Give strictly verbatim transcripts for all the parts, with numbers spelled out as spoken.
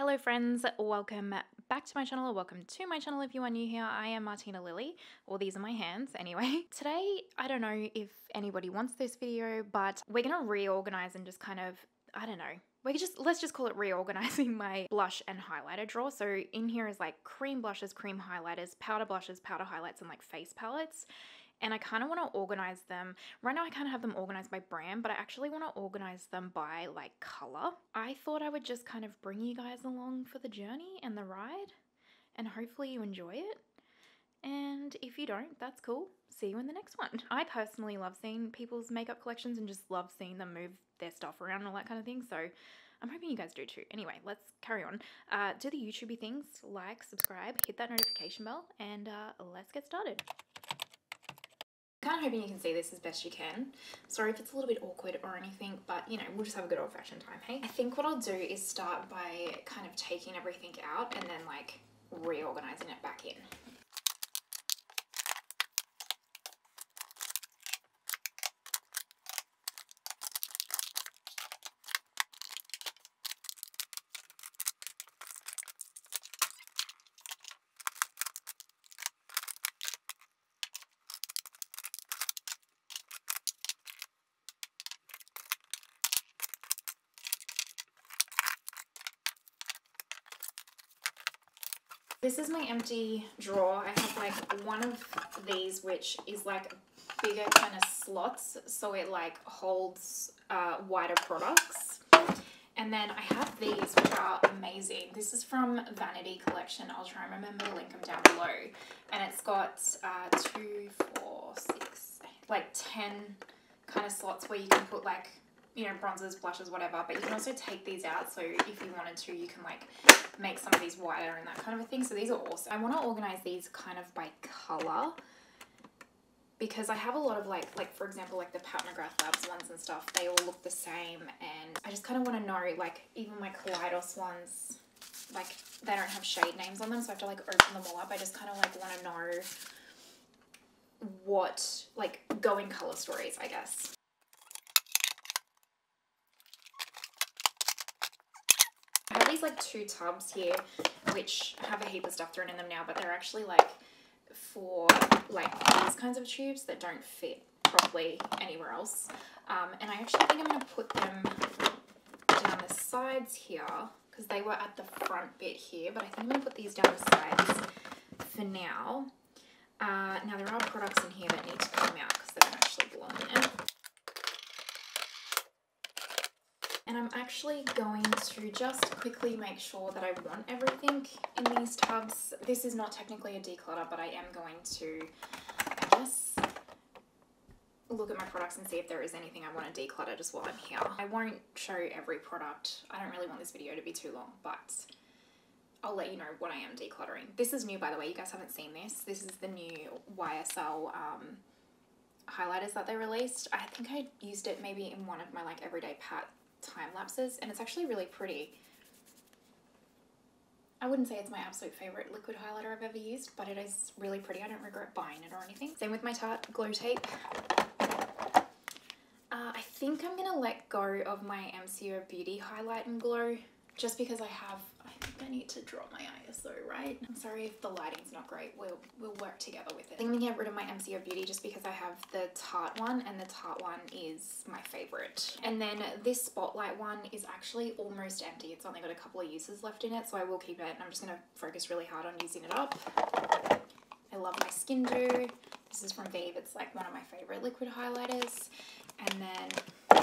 Hello friends, welcome back to my channel, or welcome to my channel if you are new here. I am Martina Lily, or these are my hands anyway. Today, I don't know if anybody wants this video, but we're gonna reorganize and just kind of, I don't know, we're just, let's just call it reorganizing my blush and highlighter drawer. So in here is like cream blushes, cream highlighters, powder blushes, powder highlights, and like face palettes. And I kind of want to organize them. Right now I kind of have them organized by brand, but I actually want to organize them by like color. I thought I would just kind of bring you guys along for the journey and the ride, and hopefully you enjoy it. And if you don't, that's cool. See you in the next one. I personally love seeing people's makeup collections and just love seeing them move their stuff around and all that kind of thing. So I'm hoping you guys do too. Anyway, let's carry on. Uh, do the YouTubey things, like, subscribe, hit that notification bell, and uh, let's get started. Kind of hoping you can see this as best you can. Sorry if it's a little bit awkward or anything, but you know, we'll just have a good old-fashioned time, hey? I think what I'll do is start by kind of taking everything out and then like reorganizing it back in. This is my empty drawer. I have like one of these which is like bigger kind of slots, so it like holds uh, wider products. And then I have these which are amazing. This is from Vanity Collection. I'll try and remember to link them down below. And it's got uh, two, four, six, like ten kind of slots where you can put like, you know, bronzers, blushes, whatever, but you can also take these out, so if you wanted to, you can like make some of these wider and that kind of a thing. So these are awesome. I want to organize these kind of by color, because I have a lot of like, like for example, like the Pat McGrath Labs ones and stuff, they all look the same, and I just kind of want to know, like even my Kaleidos ones, like they don't have shade names on them, so I have to like open them all up. I just kind of like want to know what, like going color stories, I guess. These like two tubs here which have a heap of stuff thrown in them now, but they're actually like for like these kinds of tubes that don't fit properly anywhere else, um, and I actually think I'm going to put them down the sides here because they were at the front bit here, but I think I'm going to put these down the sides for now. Uh, now there are products in here that need to come out because they don't actually belong in it. And I'm actually going to just quickly make sure that I want everything in these tubs. This is not technically a declutter, but I am going to, I guess, look at my products and see if there is anything I want to declutter just while I'm here. I won't show every product. I don't really want this video to be too long, but I'll let you know what I am decluttering. This is new, by the way. You guys haven't seen this. This is the new Y S L um, highlighters that they released. I think I used it maybe in one of my like everyday Pat time lapses, and it's actually really pretty. I wouldn't say it's my absolute favorite liquid highlighter I've ever used, but it is really pretty. I don't regret buying it or anything. Same with my Tarte glow tape. Uh, I think I'm gonna let go of my M C O Beauty highlight and glow, just because I have, I think I need to drop my I S O, right? I'm sorry if the lighting's not great, we'll, we'll work together with it. I think I'm gonna get rid of my M C O Beauty just because I have the Tarte one, and the Tarte one is my favorite. And then this Spotlight one is actually almost empty. It's only got a couple of uses left in it, so I will keep it, and I'm just gonna focus really hard on using it up. I love my Skin Do. This is from Vieve. It's like one of my favorite liquid highlighters. And then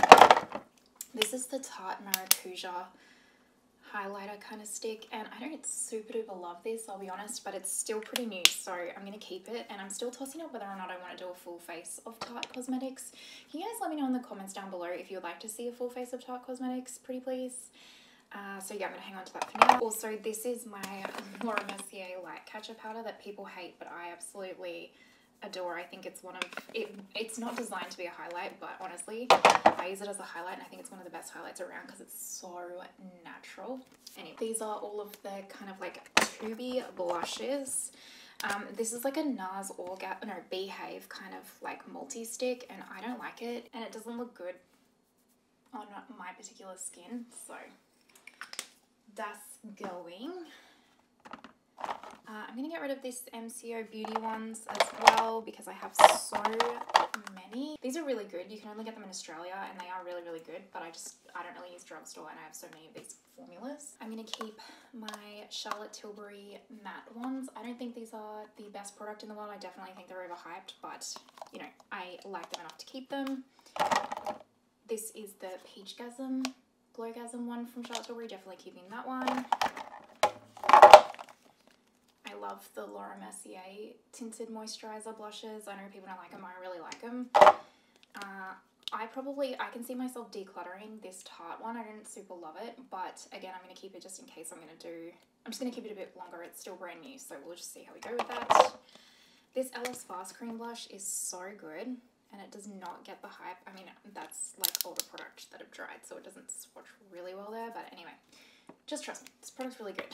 this is the Tarte Maracuja highlighter kind of stick, and I don't super duper love this, I'll be honest, but it's still pretty new, so I'm gonna keep it. And I'm still tossing up whether or not I want to do a full face of Tarte Cosmetics. Can you guys let me know in the comments down below if you would like to see a full face of Tarte Cosmetics, pretty please? Uh, so yeah, I'm gonna hang on to that for now. Also, this is my Laura Mercier Light Catcher powder that people hate, but I absolutely adore. I think it's one of, it, it's not designed to be a highlight, but honestly, I use it as a highlight, and I think it's one of the best highlights around because it's so natural. Anyway, these are all of the kind of like tubey blushes. Um, this is like a NARS Orga, no, Behave kind of like multi-stick, and I don't like it, and it doesn't look good on my particular skin, so that's that's going. Uh, I'm going to get rid of these M C O Beauty ones as well because I have so many. These are really good. You can only get them in Australia and they are really, really good, but I just, I don't really use drugstore and I have so many of these formulas. I'm going to keep my Charlotte Tilbury matte ones. I don't think these are the best product in the world. I definitely think they're overhyped, but, you know, I like them enough to keep them. This is the Peachgasm, Glowgasm one from Charlotte Tilbury. Definitely keeping that one. I love the Laura Mercier tinted moisturizer blushes. I know people don't like them, I really like them. Uh, I probably, I can see myself decluttering this Tarte one. I didn't super love it, but again, I'm going to keep it just in case I'm going to do, I'm just going to keep it a bit longer. It's still brand new, so we'll just see how we go with that. This L Y S Fast Cream Blush is so good, and it does not get the hype. I mean, that's like all the products that have dried, so it doesn't swatch really well there, but anyway, just trust me, this product's really good.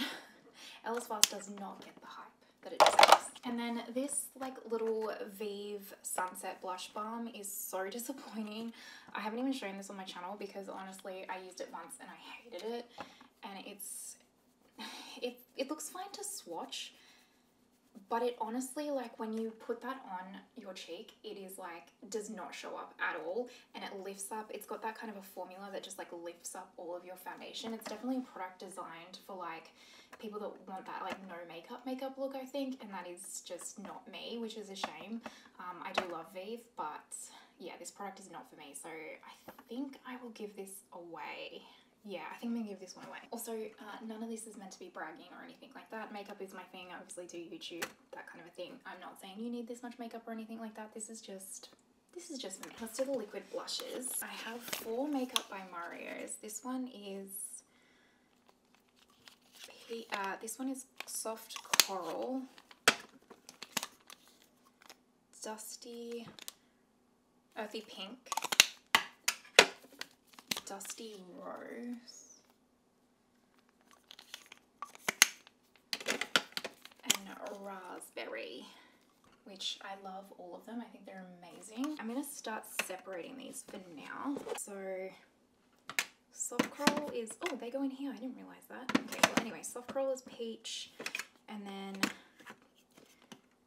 L Y S Fast does not get the hype that it deserves. And then this like little Vieve Sunset Blush Balm is so disappointing. I haven't even shown this on my channel because honestly I used it once and I hated it. And it's, it, it looks fine to swatch, but it honestly, like when you put that on your cheek, it is like, does not show up at all. And it lifts up, it's got that kind of a formula that just like lifts up all of your foundation. It's definitely a product designed for like people that want that like no makeup makeup look, I think, and that is just not me, which is a shame. Um, I do love Vieve, but yeah, this product is not for me. So I think I will give this away. Yeah, I think I'm gonna give this one away. Also, uh, none of this is meant to be bragging or anything like that. Makeup is my thing. I obviously do YouTube, that kind of a thing. I'm not saying you need this much makeup or anything like that. This is just, this is just for me. Let's do the liquid blushes. I have four Makeup by Mario's. This one is, uh, this one is Soft Coral, Dusty Earthy Pink, Dusty Rose, and Raspberry, which I love all of them. I think they're amazing. I'm going to start separating these for now. So Soft Coral is, oh, they go in here. I didn't realize that. Okay, well anyway, Soft Coral is peach, and then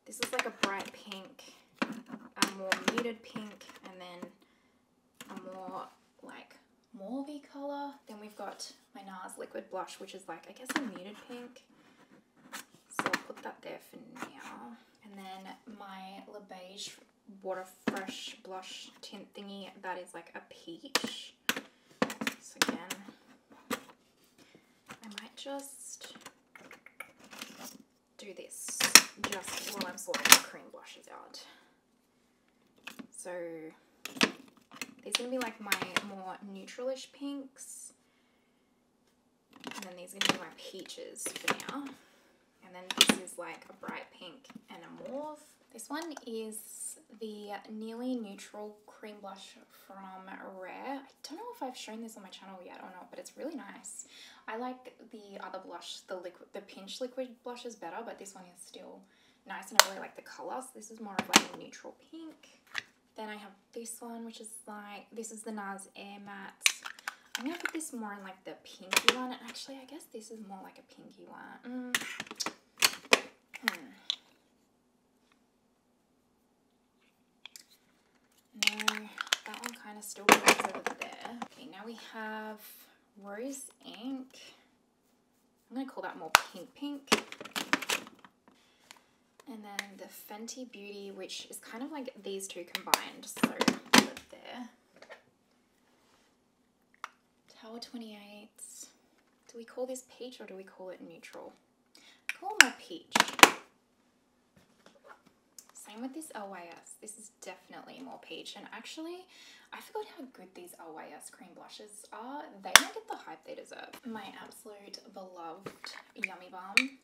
this is like a bright pink, a more muted pink, and then a more like mauvey color. Then we've got my NARS liquid blush, which is like, I guess, a muted pink. So I'll put that there for now. And then my La Beige Water Fresh blush tint thingy, that is like a peach. Again, I might just do this just while I'm sorting the cream blushes out. So these are going to be like my more neutralish pinks, and then these are going to be my peaches for now, and then this is like a bright pink and a mauve. This one is the Nearly Neutral Cream Blush from Rare. I don't know if I've shown this on my channel yet or not, but it's really nice. I like the other blush, the liquid, the Pinch liquid blush is better, but this one is still nice and I really like the colour. So this is more of like a neutral pink. Then I have this one, which is like, this is the NARS Air Matte. I'm going to put this more in like the pinky one. And actually, I guess this is more like a pinky one. Mm. Hmm. No, that one kind of still goes over there. Okay, now we have Rose Ink. I'm going to call that more pink pink. And then the Fenty Beauty, which is kind of like these two combined. So, put it there. Tower twenty-eight. Do we call this peach or do we call it neutral? Call my peach. Same with this L Y S. This is definitely more peach. And actually, I forgot how good these L Y S cream blushes are. They don't get the hype they deserve. My absolute beloved Yummy Balm.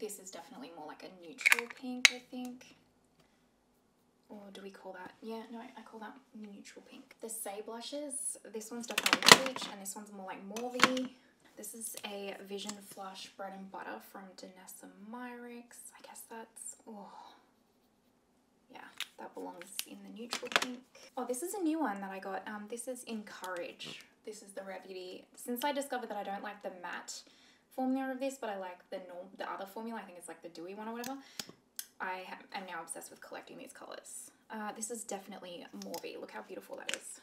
This is definitely more like a neutral pink, I think. Or do we call that? Yeah, no, I call that neutral pink. The Say Blushes. This one's definitely peach, and this one's more like mauvey. This is a Vision Flush Bread and Butter from Danessa Myricks. I guess that's... oh. Yeah, that belongs in the neutral pink. Oh, this is a new one that I got. Um, this is Encourage. This is the Rare Beauty. Since I discovered that I don't like the matte formula of this, but I like the norm, the other formula. I think it's like the dewy one or whatever. I am now obsessed with collecting these colours. Uh, this is definitely Morby. Look how beautiful that is.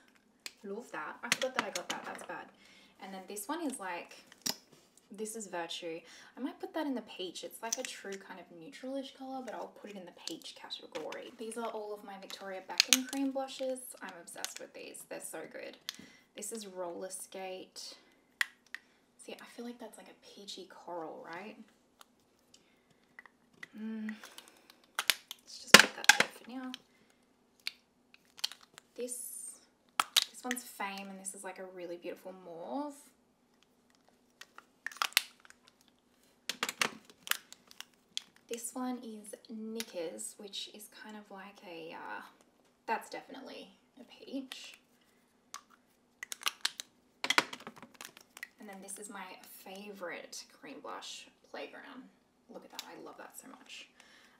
Love that. I forgot that I got that. That's bad. And then this one is like, this is Virtue. I might put that in the peach. It's like a true kind of neutralish colour, but I'll put it in the peach category. These are all of my Victoria Beckham cream blushes. I'm obsessed with these. They're so good. This is Roller Skate. See, I feel like that's like a peachy coral, right? Mm. Let's just put that there for now. This, this one's Fame, and this is like a really beautiful mauve. This one is Knickers, which is kind of like a, uh, that's definitely a peach. And then this is my favourite cream blush, Playground. Look at that, I love that so much.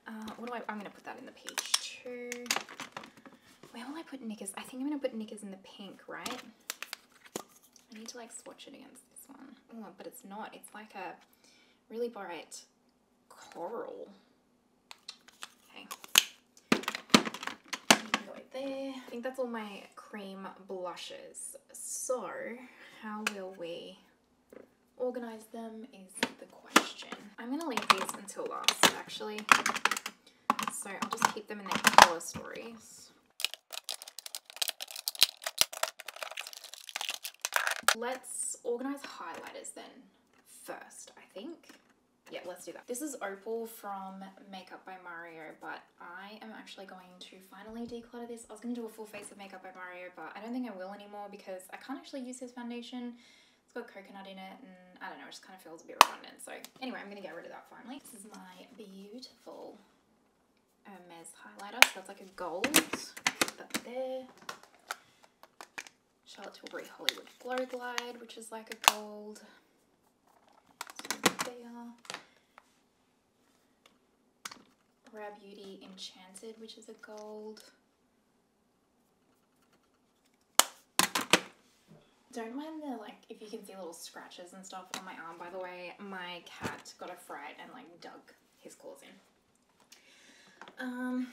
Uh, what do I, I'm going to put that in the peach too. Where will I put Knickers? I think I'm going to put Knickers in the pink, right? I need to like swatch it against this one. Oh, but it's not, it's like a really bright coral. Okay. Go right there. I think that's all my cream blushes. So how will we organize them is the question. I'm going to leave these until last actually. So I'll just keep them in their color stories. Let's organize highlighters then first, I think. Yeah, let's do that. This is Opal from Makeup by Mario, but I am actually going to finally declutter this. I was going to do a full face of Makeup by Mario, but I don't think I will anymore because I can't actually use his foundation. It's got coconut in it, and I don't know, it just kind of feels a bit redundant. So anyway, I'm going to get rid of that finally. This is my beautiful Hermes highlighter. So that's like a gold. Put that there. Charlotte Tilbury Hollywood Glow Glide, which is like a gold. Rare Beauty Enchanted, which is a gold. Don't mind the, like, if you can see little scratches and stuff on my arm, by the way. My cat got a fright and, like, dug his claws in. Um,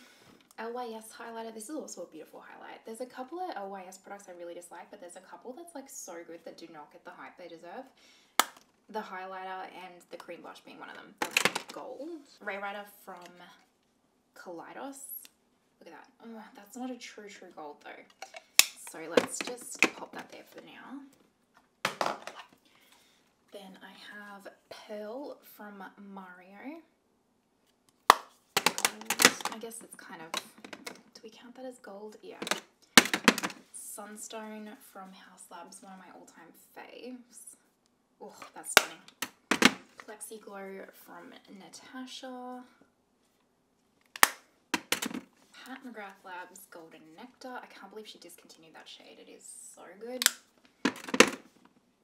L Y S highlighter. This is also a beautiful highlight. There's a couple of L Y S products I really dislike, but there's a couple that's, like, so good that do not get the hype they deserve. The highlighter and the cream blush being one of them. That's gold. Rayrider from Kaleidos. Look at that. Oh, that's not a true, true gold though. So let's just pop that there for now. Then I have Pearl from Mario. Gold. I guess it's kind of, do we count that as gold? Yeah. Sunstone from House Labs, one of my all-time faves. Oh, that's stunning. Plexiglow from Natasha. Pat McGrath Labs Golden Nectar. I can't believe she discontinued that shade. It is so good.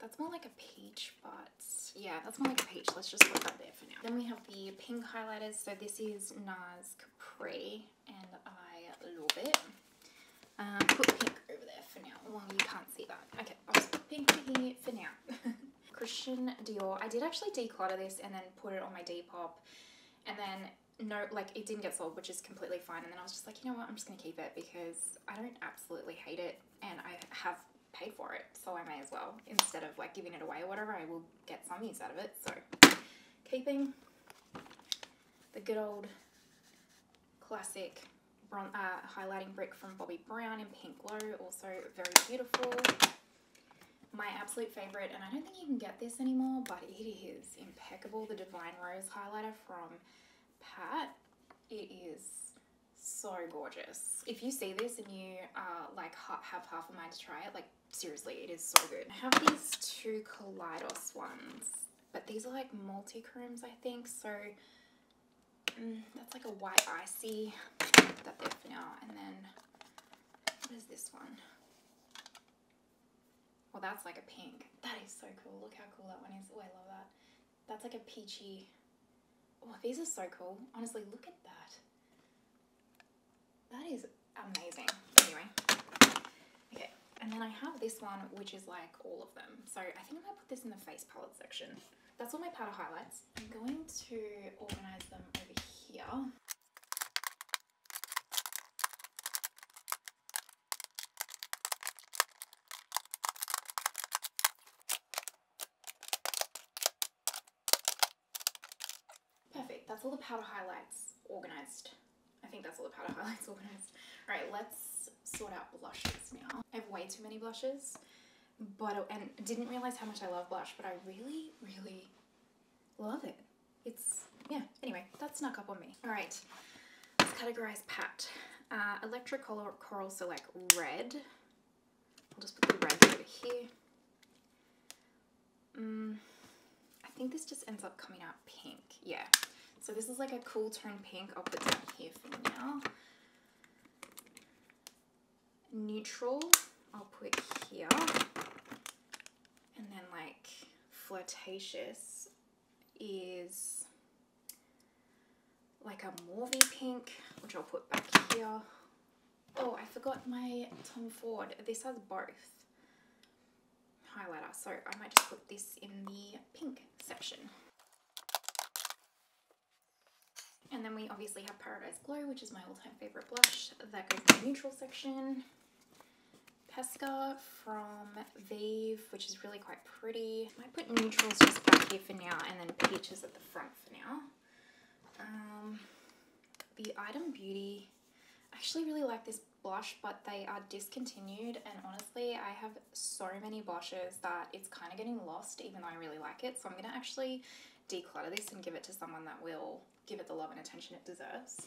That's more like a peach, but yeah, that's more like a peach. Let's just put that there for now. Then we have the pink highlighters. So this is NARS Capri, and I love it. Um, put pink over there for now. Well, you can't see that. Okay, I'll just put pink here for now. Christian Dior. I did actually declutter this and then put it on my Depop, and then no, like it didn't get sold, which is completely fine. And then I was just like, you know what, I'm just gonna keep it because I don't absolutely hate it, and I have paid for it, so I may as well. Instead of like giving it away or whatever, I will get some use out of it. So keeping the good old classic bron uh, highlighting brick from Bobbi Brown in Pink Glow, also very beautiful. My absolute favourite, and I don't think you can get this anymore, but it is impeccable, the Divine Rose highlighter from Pat. It is so gorgeous. If you see this and you uh, like ha have half a mind to try it, like seriously, it is so good. I have these two Kaleidos ones, but these are like multi-creams, I think, so mm, that's like a white icy. Put that there for now, and then what is this one? Well, that's like a pink. That is so cool. Look how cool that one is. Oh, I love that. That's like a peachy. Oh, these are so cool. Honestly, look at that. That is amazing. Anyway. Okay. And then I have this one, which is like all of them. So I think I might put this in the face palette section. that's all my powder highlights. I'm going to organize them over here. Perfect, that's all the powder highlights organized. I think that's all the powder highlights organized. All right, let's sort out blushes now. I have way too many blushes, but and didn't realize how much I love blush, but I really, really love it. It's, yeah, anyway, that snuck up on me. All right, let's categorize Pat. Uh, Electrocolor Coral, so like red. I'll just put the red over here. Mm, I think this just ends up coming out pink, yeah. So this is like a cool tone pink. I'll put down here for now. Neutral, I'll put here. And then like flirtatious is like a mauvey pink, which I'll put back here. Oh, I forgot my Tom Ford. This has both highlighter, so I might just put this in the pink section. And then we obviously have Paradise Glow, which is my all-time favourite blush. That goes in the neutral section. Pesca from Vieve, which is really quite pretty. I might put neutrals just back here for now, and then peaches at the front for now. Um, the Item Beauty. I actually really like this blush, but they are discontinued, and honestly, I have so many blushes that it's kind of getting lost, even though I really like it. So I'm going to actually declutter this and give it to someone that will give it the love and attention it deserves.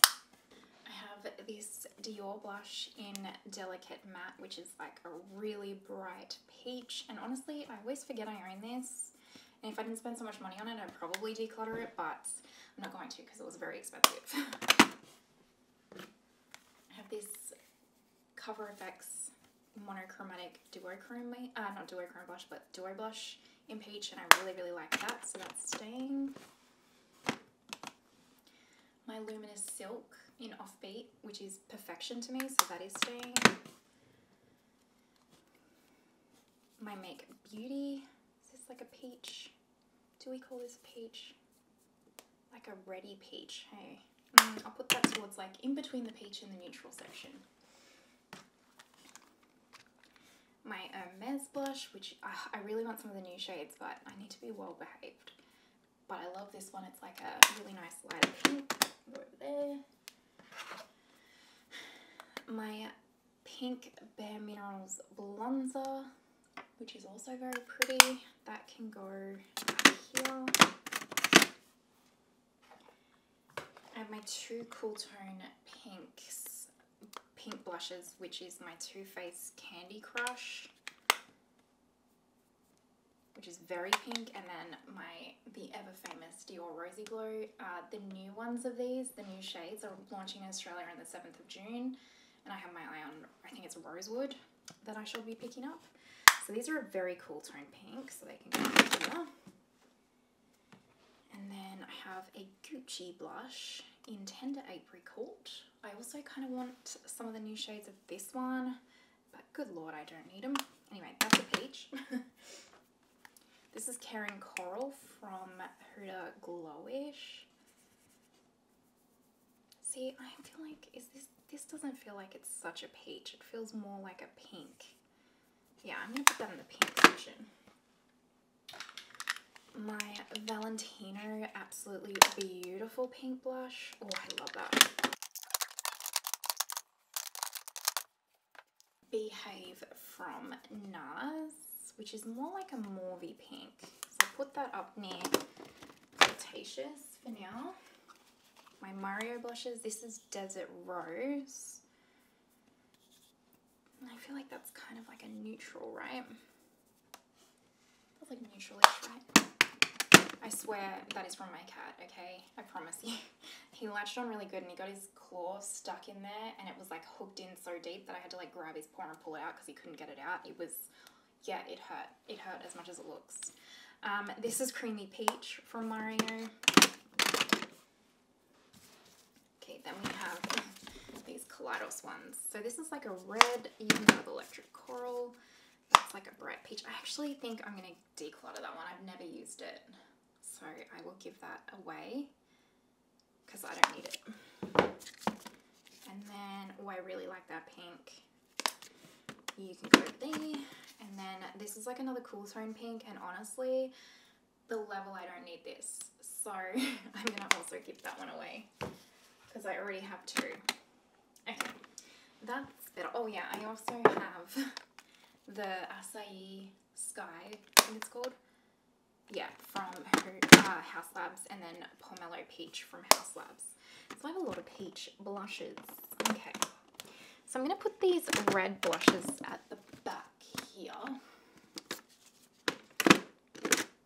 I have this Dior blush in Delicate Matte, which is like a really bright peach. And honestly, I always forget I own this. And if I didn't spend so much money on it, I'd probably declutter it, but I'm not going to because it was very expensive. I have this Cover F X monochromatic duochrome, uh, not duochrome blush, but duo blush in peach, and I really, really like that, so that's staying. My Luminous Silk in Offbeat, which is perfection to me, so that is staying. My Makeup Beauty, is this like a peach? Do we call this peach? Like a reddy peach, hey. Mm, I'll put that towards like in between the peach and the neutral section. My Hermes blush, which uh, I really want some of the new shades, but I need to be well behaved. But I love this one. It's like a really nice lighter pink. Go over there. My pink Bare Minerals Bronzer, which is also very pretty. That can go here. I have my two cool tone pinks. Pink blushes, which is my Too Faced Candy Crush, which is very pink, and then my the ever famous Dior Rosy Glow. Uh, the new ones of these, the new shades, are launching in Australia on the seventh of June, and I have my eye on, I think it's Rosewood, that I shall be picking up. So these are a very cool tone pink, so they can go here. And then I have a Gucci blush in Tender Apricot. I also kind of want some of the new shades of this one, but good lord, I don't need them. Anyway, that's a peach. This is Caring Coral from Huda Glowish. See, I feel like, is this, this doesn't feel like it's such a peach. It feels more like a pink. Yeah, I'm gonna put that in the pink section. My Valentino Absolutely Beautiful pink blush. Oh, I love that. Behave from NARS, which is more like a mauvey pink. So put that up near Flirtatious for now. My Mario blushes. This is Desert Rose. I feel like that's kind of like a neutral, right? That's like neutral-ish, right? I swear that is from my cat, okay? I promise you. He latched on really good and he got his claw stuck in there and it was like hooked in so deep that I had to like grab his paw and pull it out because he couldn't get it out. It was, yeah, it hurt. It hurt as much as it looks. Um, this is Creamy Peach from Mario. Okay, then we have these Kaleidos ones. So this is like a red, even though the Electric Coral. That's like a bright peach. I actually think I'm going to declutter that one. I've never used it. so I will give that away because I don't need it. And then, oh, I really like that pink. You can go there. And then this is like another cool tone pink, and honestly, the level I don't need this. So I'm going to also give that one away because I already have two. Okay, that's better. Oh yeah, I also have the Acai Sky, I think it's called. Yeah, from uh, House Labs, and then Pomelo Peach from House Labs. So I have a lot of peach blushes. Okay, so I'm going to put these red blushes at the back here.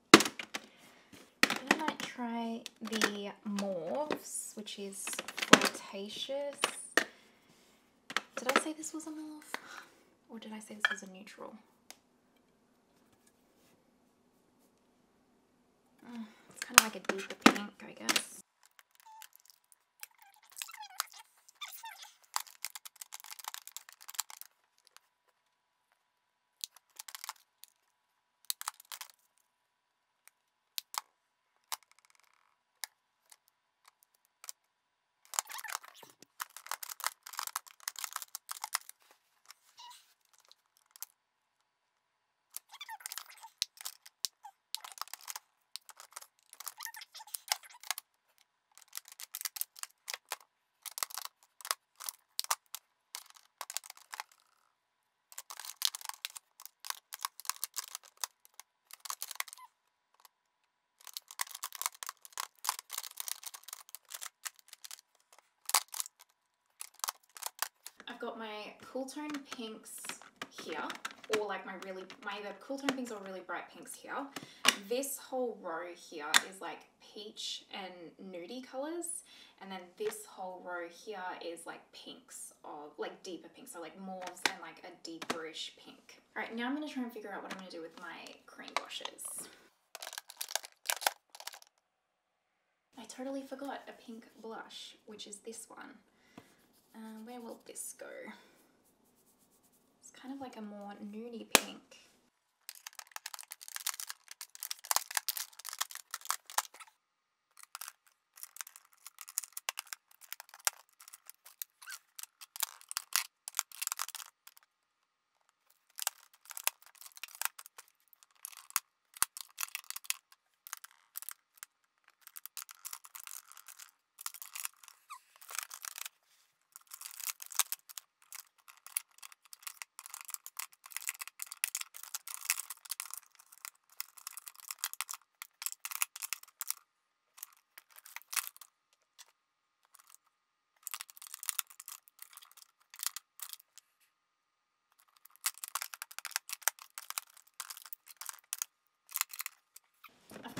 And I might try the Morves, which is Flirtatious. Did I say this was a morph? Or did I say this was a neutral? Mm, it's kind of like a deeper pink, I guess. Got my cool tone pinks here, or like my really my either cool tone pinks or really bright pinks here. This whole row here is like peach and nudie colors, and then this whole row here is like pinks, or like deeper pinks, so like mauves and like a deeperish pink. All right, now I'm going to try and figure out what I'm going to do with my cream blushes. I totally forgot a pink blush, which is this one. Uh, where will this go? It's kind of like a more nudie pink.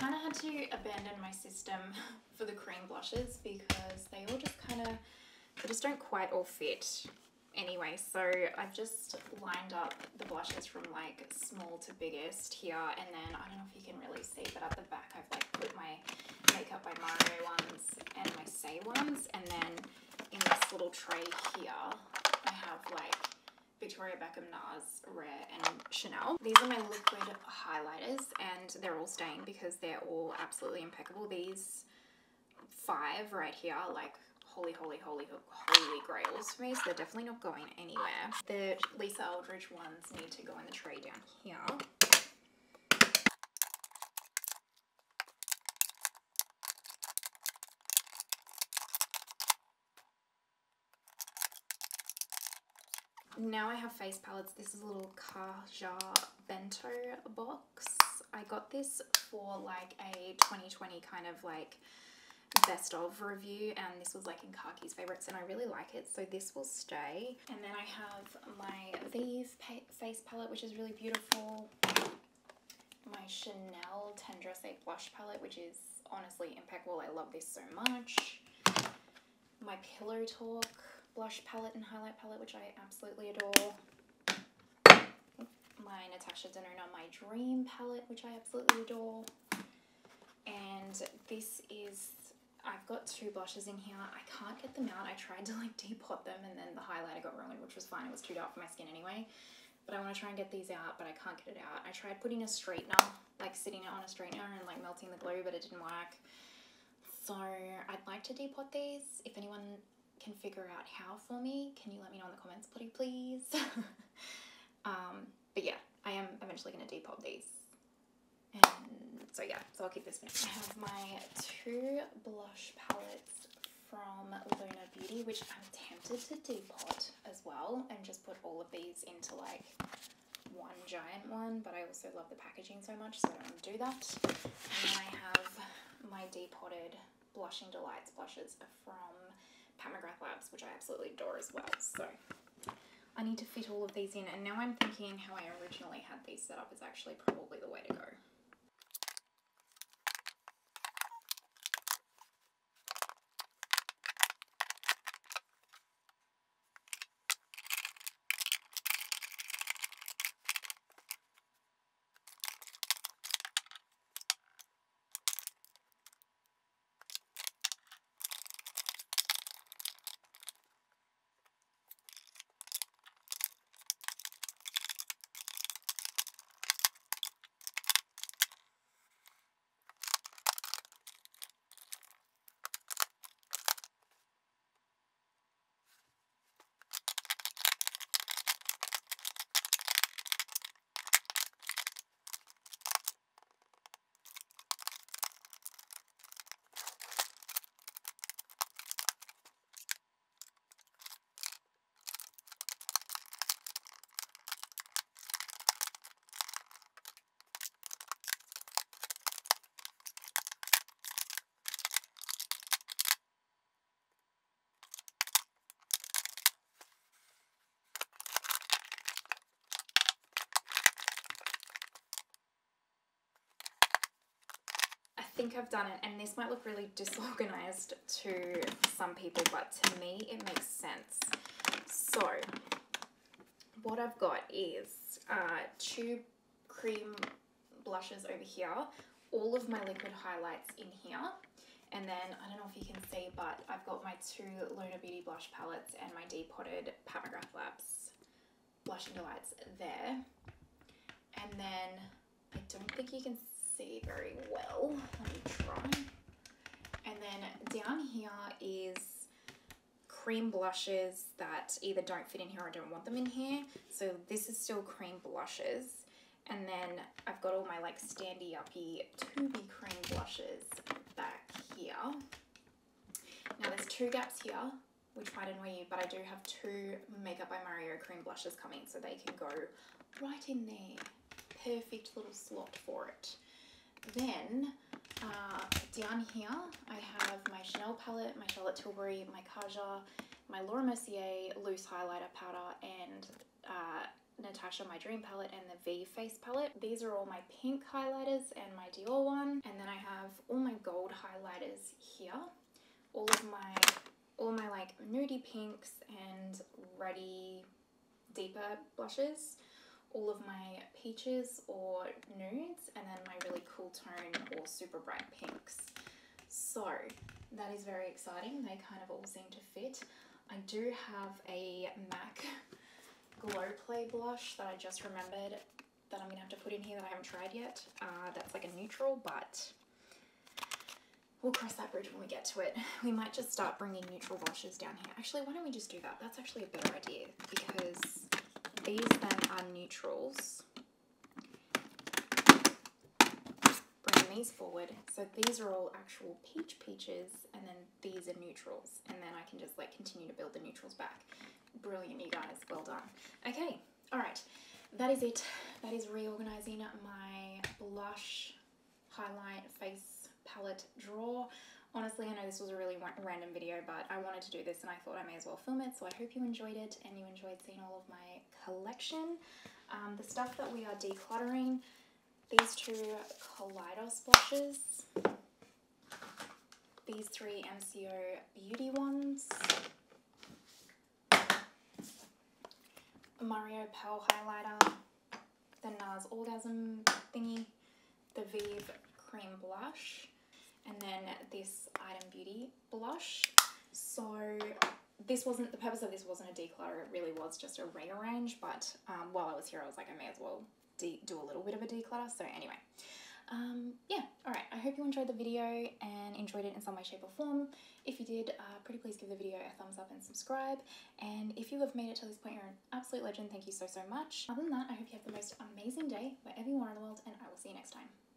I had to abandon my system for the cream blushes because they all just kind of, they just don't quite all fit anyway. So I've just lined up the blushes from like small to biggest here, and then I don't know if you can really see, but at the back I've like put my Makeup by Mario ones and my Say ones, and then in this little tray here I have like Victoria Beckham, NARS, Rare and Chanel. These are my liquid highlighters, and they're all stained because they're all absolutely impeccable. These five right here are like holy, holy, holy, holy grails for me, so they're definitely not going anywhere. The Lisa Eldridge ones need to go in the tray down here. Now I have face palettes. This is a little Kaja bento box. I got this for like a twenty twenty kind of like best of review, and this was like in Kaki's favorites, and I really like it, so this will stay. And then I have my Vieve face palette, which is really beautiful. My Chanel Tendresse blush palette, which is honestly impeccable. I love this so much. My Pillow Talk blush palette and highlight palette, which I absolutely adore. My Natasha Denona My Dream palette, which I absolutely adore. And this is, I've got two blushes in here. I can't get them out. I tried to like depot them, and then the highlighter got ruined, which was fine. It was too dark for my skin anyway. But I want to try and get these out, but I can't get it out. I tried putting a straightener like sitting it on a straightener and like melting the glue, but it didn't work. So I'd like to depot these. If anyone can figure out how for me, can you let me know in the comments please, please? um, but yeah, I am eventually going to depot these. And so yeah, so I'll keep this one. I have my two blush palettes from Luna Beauty, which I'm tempted to depot as well and just put all of these into like one giant one, but I also love the packaging so much, so I don't want to do that. And I have my depotted Blushing Delights blushes from Pat McGrath Labs, which I absolutely adore as well. So I need to fit all of these in, and now I'm thinking how I originally had these set up is actually probably the way to go. I think I've done it, and this might look really disorganized to some people, but to me it makes sense. So what I've got is uh, two cream blushes over here, all of my liquid highlights in here, and then I don't know if you can see, but I've got my two Luna Beauty blush palettes and my depotted Pat McGrath Labs Blushing Delights there. And then I don't think you can see very well, let me try, and then down here is cream blushes that either don't fit in here or don't want them in here, so this is still cream blushes. And then I've got all my like standy uppy to be cream blushes back here. Now there's two gaps here, which might annoy you, but I do have two Makeup by Mario cream blushes coming, so they can go right in there, perfect little slot for it. Then uh, down here I have my Chanel palette, my Charlotte Tilbury, my Kaja, my Laura Mercier loose highlighter powder, and uh, Natasha my Dream palette, and the Vieve face palette. These are all my pink highlighters and my Dior one, and then I have all my gold highlighters here, all of my all my like nudie pinks and reddy deeper blushes, all of my peaches or nudes, and then my really cool tone or super bright pinks. So that is very exciting. They kind of all seem to fit. I do have a MAC Glow Play blush that I just remembered that I'm gonna have to put in here that I haven't tried yet. Uh, that's like a neutral, but we'll cross that bridge when we get to it. We might just start bringing neutral blushes down here. Actually, why don't we just do that? That's actually a better idea, because these then are neutrals. Bring these forward. So these are all actual peach peaches, and then these are neutrals. And then I can just like continue to build the neutrals back. Brilliant, you guys. Well done. Okay. All right. That is it. That is reorganizing my blush, highlight, face palette drawer. Honestly, I know this was a really random video, but I wanted to do this and I thought I may as well film it, so I hope you enjoyed it and you enjoyed seeing all of my collection. Um, the stuff that we are decluttering, these two Kaleidos blushes, these three M C O Beauty ones, Mario Pearl highlighter, the NARS Orgasm thingy, the Vieve cream blush, and then this Item Beauty blush. So this wasn't, the purpose of this wasn't a declutter, it really was just a rearrange, but um, while I was here I was like I may as well de do a little bit of a declutter, so anyway. um, yeah, alright, I hope you enjoyed the video and enjoyed it in some way, shape or form. If you did, uh, pretty please give the video a thumbs up and subscribe, and if you have made it to this point, you're an absolute legend. Thank you so so much. Other than that, I hope you have the most amazing day wherever you are in the world, and I will see you next time.